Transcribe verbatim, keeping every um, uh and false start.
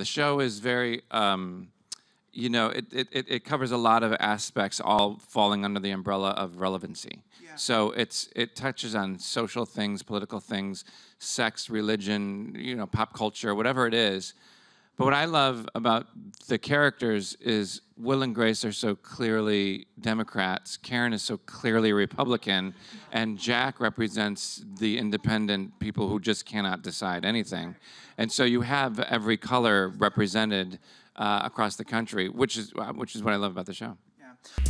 The show is very, um, you know, it, it, it covers a lot of aspects, all falling under the umbrella of relevancy. Yeah. So it's it touches on social things, political things, sex, religion, you know, pop culture, whatever it is. But what I love about the characters is Will and Grace are so clearly Democrats, Karen is so clearly Republican, and Jack represents the independent people who just cannot decide anything. And so you have every color represented uh, across the country, which is, which is what I love about the show. Yeah.